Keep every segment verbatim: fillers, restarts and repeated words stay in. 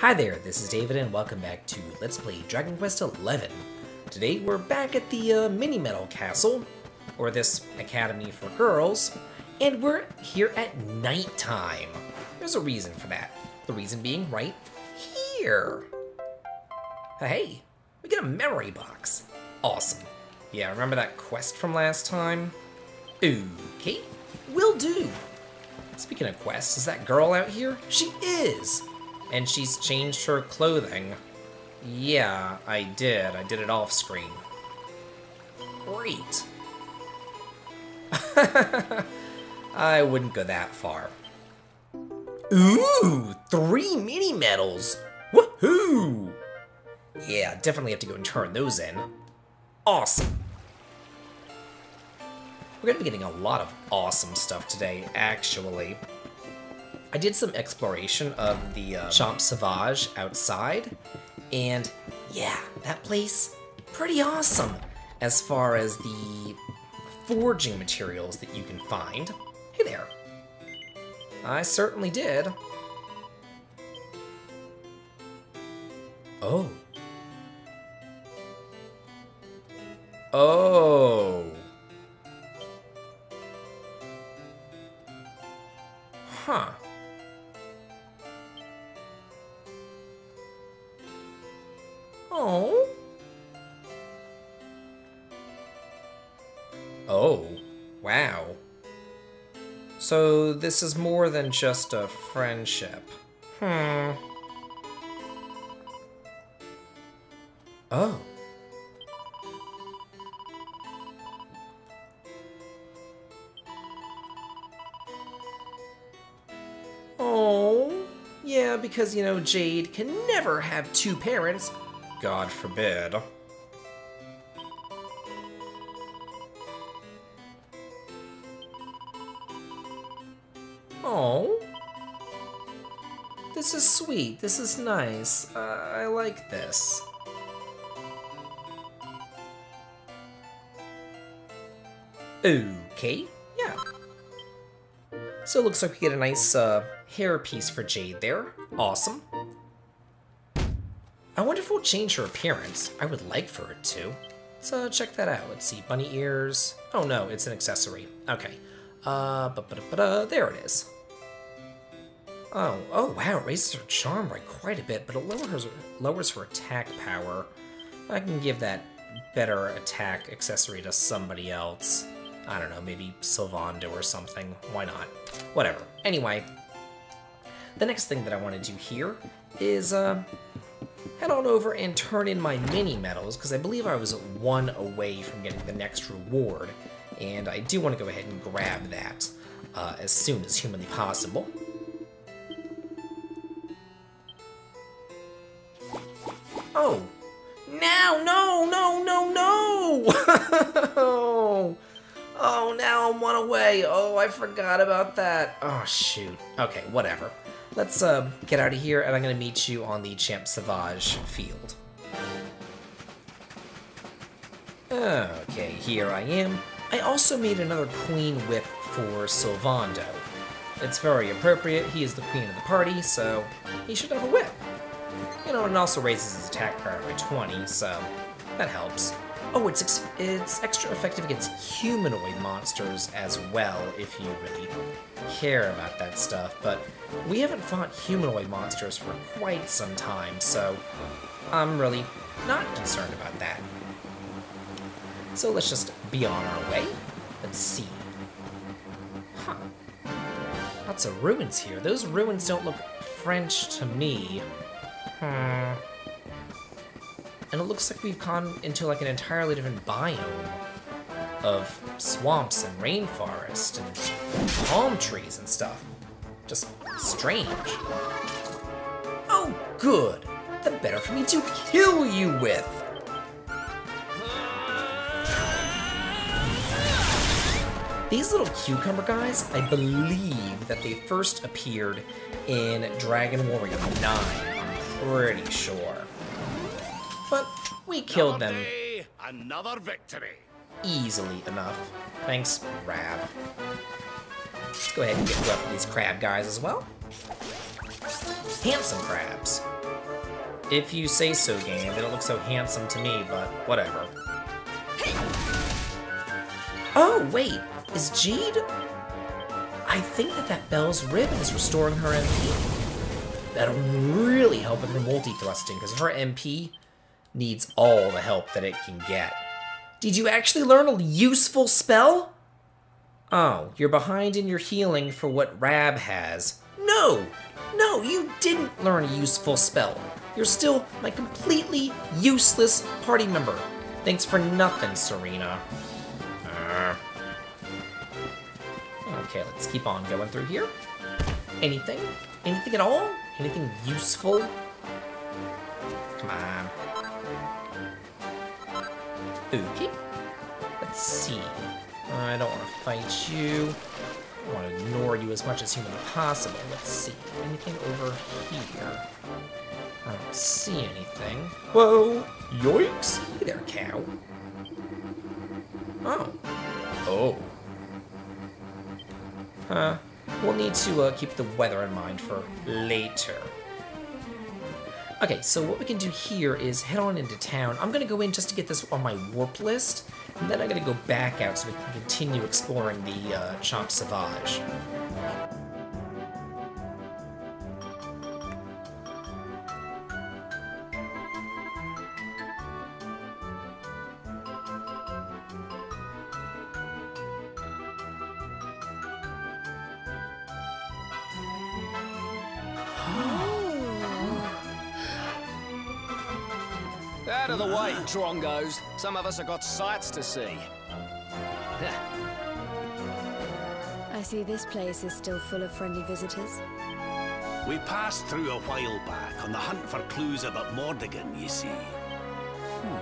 Hi there, this is David and welcome back to Let's Play Dragon Quest eleven. Today we're back at the uh, Mini Metal Castle, or this academy for girls, and we're here at nighttime. There's a reason for that. The reason being right here. Hey, we get a memory box. Awesome. Yeah, remember that quest from last time? Okay, will do. Speaking of quests, is that girl out here? She is! And she's changed her clothing. Yeah, I did. I did it off screen. Great. I wouldn't go that far. Ooh, three mini medals! Woohoo! Yeah, definitely have to go and turn those in. Awesome. We're gonna be getting a lot of awesome stuff today, actually. I did some exploration of the uh, Champs Sauvage outside, and yeah, that place, pretty awesome as far as the forging materials that you can find. Hey there. I certainly did. Oh. Oh. Huh. Oh. Oh, wow. So this is more than just a friendship. Hmm. Oh. Oh. Yeah, because, you know, Jade can never have two parents. God forbid. Oh, this is sweet. This is nice. Uh, I like this. Okay, yeah. So it looks like we get a nice uh, hair piece for Jade there. Awesome. I wonder if we'll change her appearance. I would like for it to. So check that out. Let's see. Bunny ears. Oh no, it's an accessory. Okay. Uh, ba -ba -da -ba -da. There it is. Oh, oh wow, it raises her charm by quite a bit, but it lowers her, lowers her attack power. I can give that better attack accessory to somebody else. I don't know, maybe Sylvando or something. Why not? Whatever. Anyway, the next thing that I want to do here is, uh... head on over and turn in my mini medals, because I believe I was one away from getting the next reward, and I do want to go ahead and grab that uh, as soon as humanly possible. Oh! Now! No! No! No! No! Oh, now I'm one away! Oh, I forgot about that! Oh, shoot. Okay, whatever. Let's uh, get out of here, and I'm going to meet you on the Champs Sauvage field. Okay, here I am. I also made another Queen Whip for Sylvando. It's very appropriate. He is the queen of the party, so he should have a whip. You know, and it also raises his attack power by twenty, so that helps. Oh, it's, ex it's extra effective against humanoid monsters as well, if you really care about that stuff, but we haven't fought humanoid monsters for quite some time, so I'm really not concerned about that. So let's just be on our way. Let's see. Huh. Lots of ruins here. Those ruins don't look French to me. Hmm. And it looks like we've gone into like an entirely different biome of swamps and rainforest and palm trees and stuff. Just strange. Oh, good! The better for me to kill you with! These little cucumber guys, I believe that they first appeared in Dragon Warrior nine, I'm pretty sure. But we killed another them. Day, another victory. Easily enough. Thanks, Rab. Let's go ahead and get these crab guys as well. Handsome crabs. If you say so, game. They don't look so handsome to me, but whatever. Oh, wait. Is Jade? I think that that Belle's ribbon is restoring her M P. That'll really help in her multi-thrusting, because her M P needs all the help that it can get. Did you actually learn a useful spell? Oh, you're behind in your healing for what Rab has. No! No, you didn't learn a useful spell. You're still my completely useless party member. Thanks for nothing, Serena. Uh. Okay, let's keep on going through here. Anything? Anything at all? Anything useful? Come on. Okay. Let's see. I don't want to fight you. I want to ignore you as much as humanly possible. Let's see. Anything over here? I don't see anything. Whoa! Yoinks! Hey there, cow. Oh. Oh. Huh. We'll need to uh, keep the weather in mind for later. Okay, so what we can do here is head on into town. I'm going to go in just to get this on my warp list, and then I'm going to go back out so we can continue exploring the uh, Champs Sauvage. Out of the way, Drongos. Some of us have got sights to see. I see this place is still full of friendly visitors. We passed through a while back on the hunt for clues about Mordigan, you see. Hmm.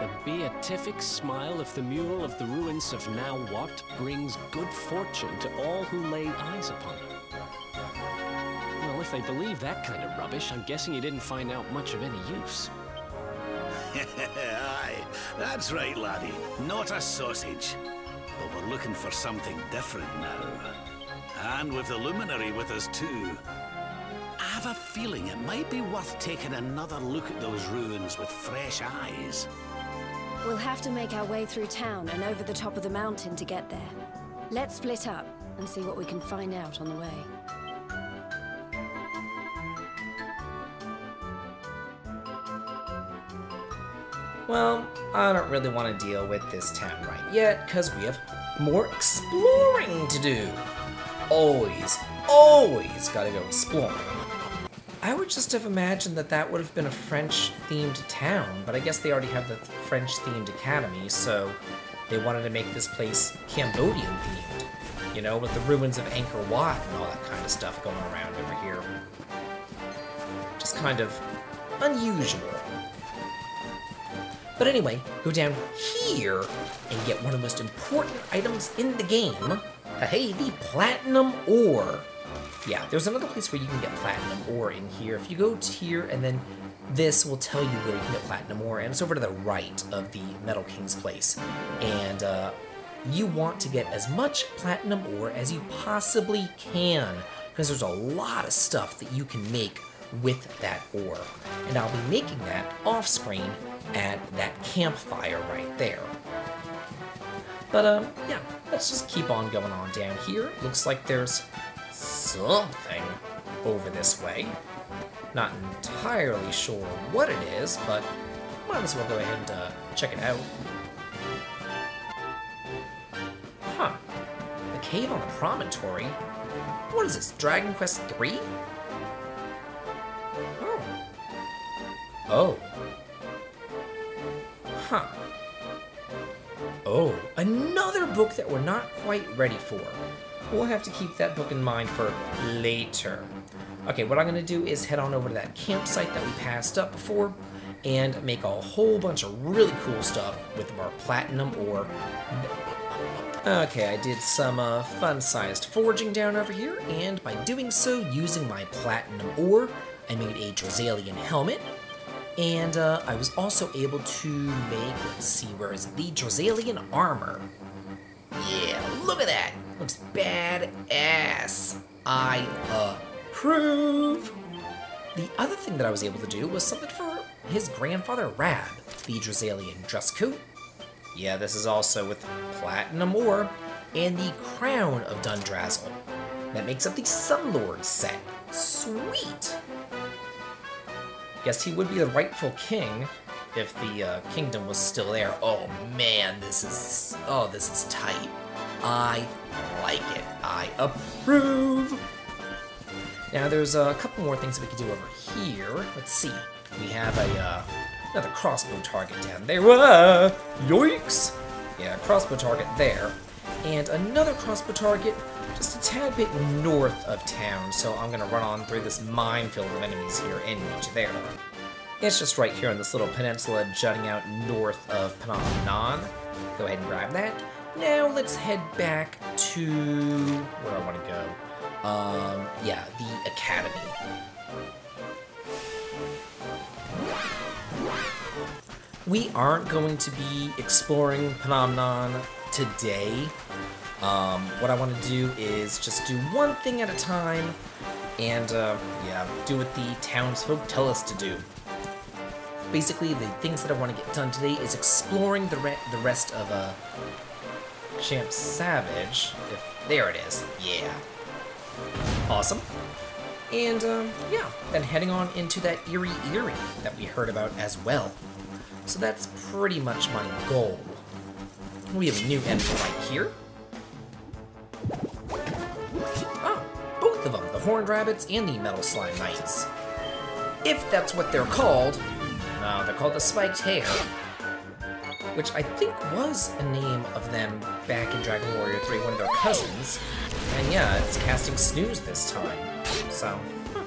The beatific smile of the mural of the ruins of Now What brings good fortune to all who lay eyes upon it. If they believe that kind of rubbish, I'm guessing you didn't find out much of any use. Aye, that's right, laddie. Not a sausage. But we're looking for something different now. And with the luminary with us too. I have a feeling it might be worth taking another look at those ruins with fresh eyes. We'll have to make our way through town and over the top of the mountain to get there. Let's split up and see what we can find out on the way. Well, I don't really want to deal with this town right yet, because we have more exploring to do. Always, always gotta go exploring. I would just have imagined that that would have been a French-themed town, but I guess they already have the French-themed academy, so they wanted to make this place Cambodian-themed. You know, with the ruins of Angkor Wat and all that kind of stuff going around over here. Just kind of unusual. But anyway, go down here and get one of the most important items in the game. Hey, the Platinum Ore. Yeah, there's another place where you can get Platinum Ore in here. If you go to here, and then this will tell you where you can get Platinum Ore, and it's over to the right of the Metal King's place. And uh, you want to get as much Platinum Ore as you possibly can, because there's a lot of stuff that you can make with that ore. And I'll be making that off-screen at that campfire right there. But, um, yeah, let's just keep on going on down here. Looks like there's something over this way. Not entirely sure what it is, but might as well go ahead and uh, check it out. Huh. The cave on the promontory? What is this, Dragon Quest three? Oh. Oh. Huh. Oh, another book that we're not quite ready for. We'll have to keep that book in mind for later. Okay, what I'm going to do is head on over to that campsite that we passed up before and make a whole bunch of really cool stuff with our platinum ore. Okay, I did some uh, fun-sized forging down over here, and by doing so, using my platinum ore, I made a Drasilian helmet. And uh, I was also able to make, let's see, where is it? The Drasilian armor. Yeah, look at that. Looks badass. I approve. The other thing that I was able to do was something for his grandfather Rab, the Drasilian Drascoot. Yeah, this is also with Platinum Ore and the Crown of Dundrazzle. That makes up the Sunlord set. Sweet! Guess he would be the rightful king if the uh, kingdom was still there. Oh man, this is, oh, this is tight. I like it. I approve! Now there's a couple more things that we can do over here. Let's see. We have a, uh, another crossbow target down there. Whoa! Yoinks! Yeah, crossbow target there. And another crossbow target just a tad bit north of town, so I'm gonna run on through this minefield of enemies here and reach there. It's just right here on this little peninsula jutting out north of Phnom Nan. Go ahead and grab that. Now let's head back to where I want to go. Um, yeah, the academy. We aren't going to be exploring Phnom Nan today. Um, what I want to do is just do one thing at a time, and uh, yeah, do what the townsfolk tell us to do. Basically, the things that I want to get done today is exploring the re the rest of uh, Champs Sauvage. If, there it is. Yeah. Awesome. And um, yeah, then heading on into that Eerie Eerie that we heard about as well. So that's pretty much my goal. We have a new enemy right here. Oh, both of them, the Horned Rabbits and the Metal Slime Knights. If that's what they're called. No, they're called the Spiked Hare, which I think was a name of them back in Dragon Warrior three, one of their cousins. And yeah, it's casting Snooze this time, so huh,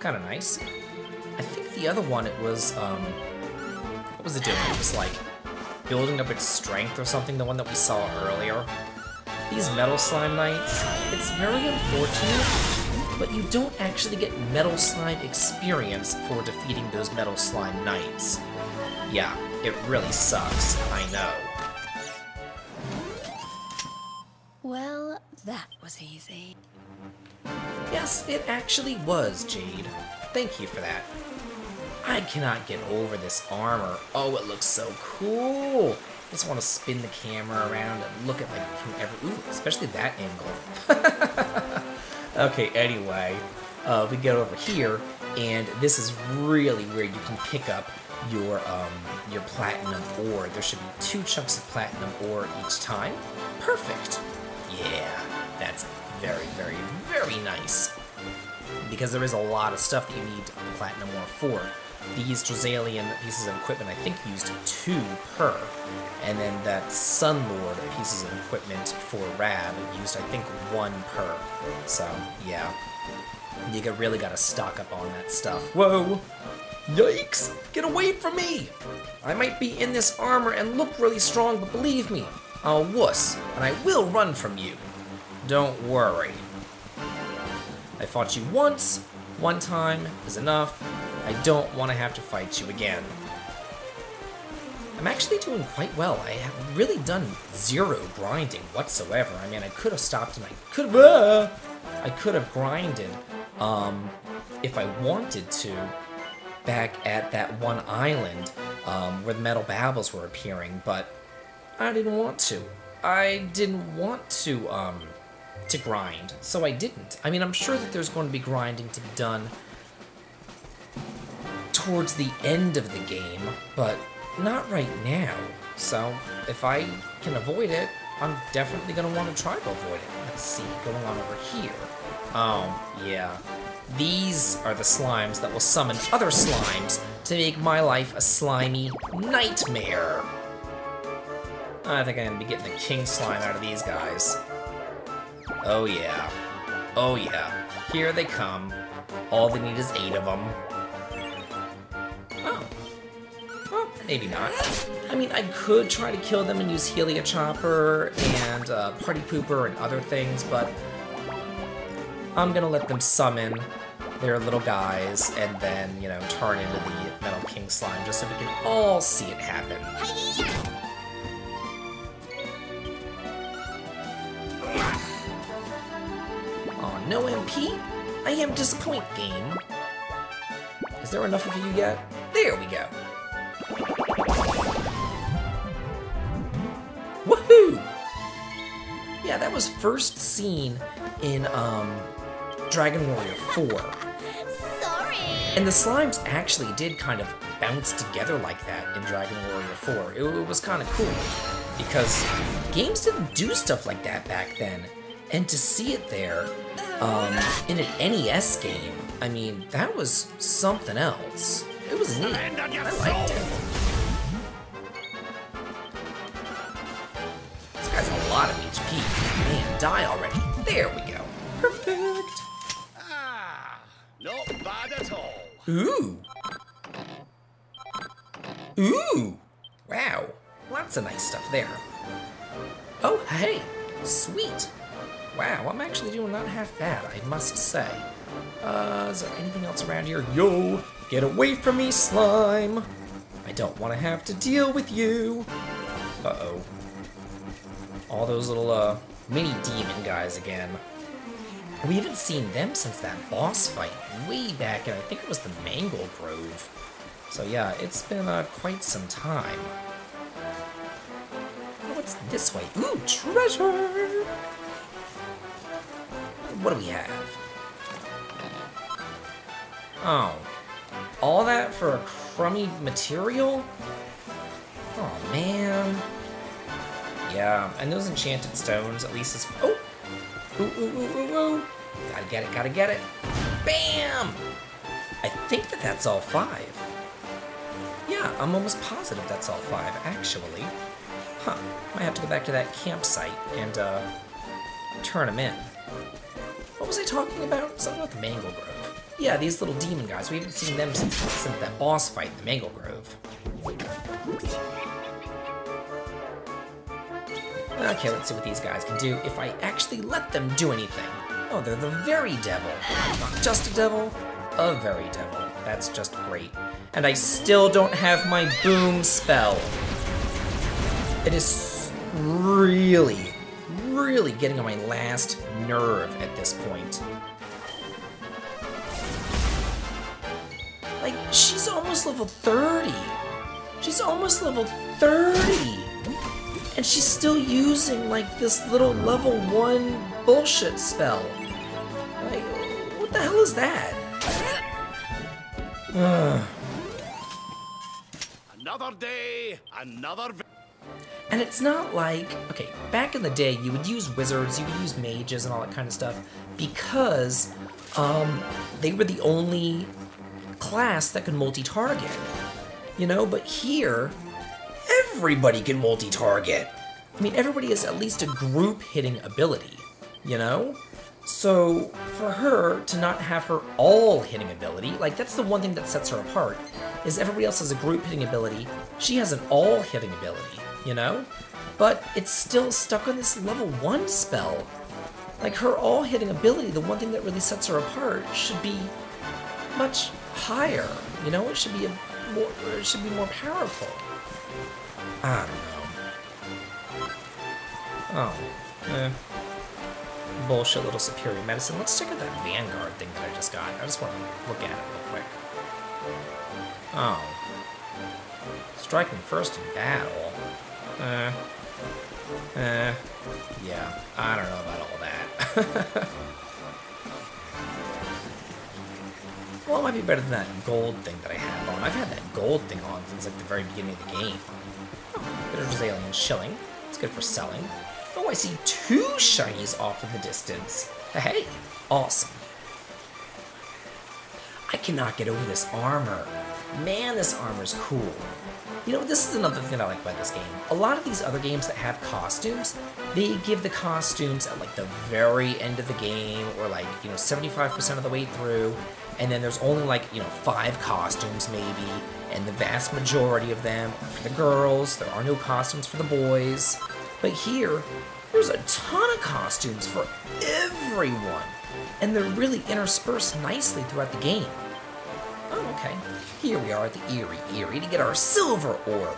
kind of nice. I think the other one, it was, um, what was it doing? It was like building up its strength or something, the one that we saw earlier. These Metal Slime Knights, it's very unfortunate, but you don't actually get Metal Slime experience for defeating those Metal Slime Knights. Yeah, it really sucks, I know. Well, that was easy. Yes, it actually was, Jade. Thank you for that. I cannot get over this armor. Oh, it looks so cool! I just want to spin the camera around and look at, like, from every... Ooh, especially that angle. Okay, anyway, uh, we get over here, and this is really where you can pick up your, um, your platinum ore. There should be two chunks of platinum ore each time. Perfect! Yeah, that's very, very, very nice. Because there is a lot of stuff that you need platinum ore for. These Drasilian pieces of equipment, I think, used two per. And then that Sunlord pieces of equipment for Rab used, I think, one per. So, yeah. You really gotta stock up on that stuff. Whoa! Yikes! Get away from me! I might be in this armor and look really strong, but believe me, I'm a wuss, and I will run from you. Don't worry. I fought you once. One time is enough. I don't want to have to fight you again. I'm actually doing quite well. I have really done zero grinding whatsoever. I mean, I could have stopped and I could have... Uh, I could have grinded um, if I wanted to back at that one island um, where the metal babbles were appearing, but I didn't want to. I didn't want to, um, to grind, so I didn't. I mean, I'm sure that there's going to be grinding to be done towards the end of the game, but not right now. So if I can avoid it, I'm definitely gonna want to try to avoid it. Let's see, going on over here. Oh, yeah. These are the slimes that will summon other slimes to make my life a slimy nightmare. I think I'm gonna be getting the king slime out of these guys. Oh yeah. Oh yeah. Here they come. All they need is eight of them. Oh. Well, maybe not. I mean, I could try to kill them and use Helia Chopper and uh, Party Pooper and other things, but I'm gonna let them summon their little guys and then, you know, turn into the Metal King slime just so we can all see it happen. Oh, no M P? I am disappointed, game. Is there enough of you yet? There we go. Woohoo! Yeah, that was first seen in um, Dragon Warrior four. Sorry. And the slimes actually did kind of bounce together like that in Dragon Warrior four. It, it was kind of cool because games didn't do stuff like that back then. And to see it there um, in an N E S game, I mean, that was something else. It was neat. I liked it. This guy's a lot of H P. Man, die already. There we go. Perfect. Ah, not bad at all. Ooh. Ooh. Wow. Lots of nice stuff there. Oh, hey. Sweet. Wow, I'm actually doing not half bad, I must say. Uh, is there anything else around here? Yo! Get away from me, slime! I don't want to have to deal with you! Uh-oh. All those little, uh, mini-demon guys again. We haven't seen them since that boss fight way back in, I think it was the Mangle Grove. So yeah, it's been, uh, quite some time. What's this way? Ooh, treasure! What do we have? Oh, all that for a crummy material? Oh, man. Yeah, and those enchanted stones, at least is... Oh! Ooh, ooh, ooh, ooh, ooh! Gotta get it, gotta get it. Bam! I think that that's all five. Yeah, I'm almost positive that's all five, actually. Huh, might have to go back to that campsite and, uh, turn them in. What was I talking about? Something about the Mangle Grove. Yeah, these little demon guys. We haven't seen them since, since that boss fight in the Mangle Grove. Okay, let's see what these guys can do if I actually let them do anything. Oh, they're the very devil. Not just a devil, a very devil. That's just great. And I still don't have my boom spell. It is really, really getting on my last nerve at this point. Like, she's almost level thirty. She's almost level thirty. And she's still using, like, this little level one bullshit spell. Like, what the hell is that? Another day, another... And it's not like, okay, back in the day, you would use wizards, you would use mages and all that kind of stuff because um, they were the only class that can multi-target, you know, but here, everybody can multi-target. I mean, everybody has at least a group-hitting ability, you know? So, for her to not have her all-hitting ability, like, that's the one thing that sets her apart, is everybody else has a group-hitting ability, she has an all-hitting ability, you know? But it's still stuck on this level one spell. Like, her all-hitting ability, the one thing that really sets her apart, should be much higher, you know. It should be a more, it should be more powerful. I don't know. Oh, eh. Bullshit little superior medicine. Let's check out that Vanguard thing that I just got. I just want to look at it real quick. Oh, striking first in battle. Eh, eh. Yeah, I don't know about all that. Well, it might be better than that gold thing that I have on. I've had that gold thing on since, like, the very beginning of the game. Oh, there's Drasilian shilling. It's good for selling. Oh, I see two shinies off in the distance. Hey, awesome. I cannot get over this armor. Man, this armor's cool. You know, this is another thing that I like about this game. A lot of these other games that have costumes, they give the costumes at, like, the very end of the game, or, like, you know, seventy-five percent of the way through, and then there's only, like, you know, five costumes maybe, and the vast majority of them are for the girls. There are no costumes for the boys. But here, there's a ton of costumes for everyone, and they're really interspersed nicely throughout the game. Oh, okay. Here we are at the Eerie Eerie to get our silver orb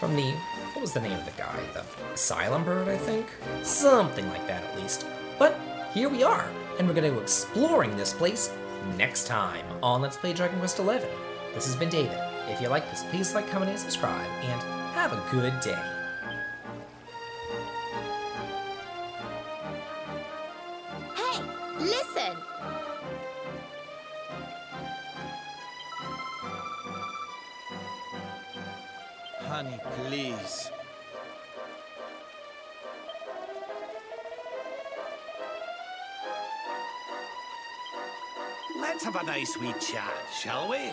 from the, what was the name of the guy? The Asylum Bird, I think? Something like that, at least. But here we are, and we're going to go exploring this place next time on Let's Play Dragon Quest eleven. This has been David. If you like this, please like, comment, and subscribe, and have a good day. Honey, please. Let's have a nice wee chat, shall we?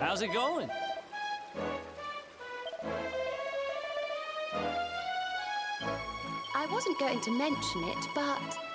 How's it going? I wasn't going to mention it, but...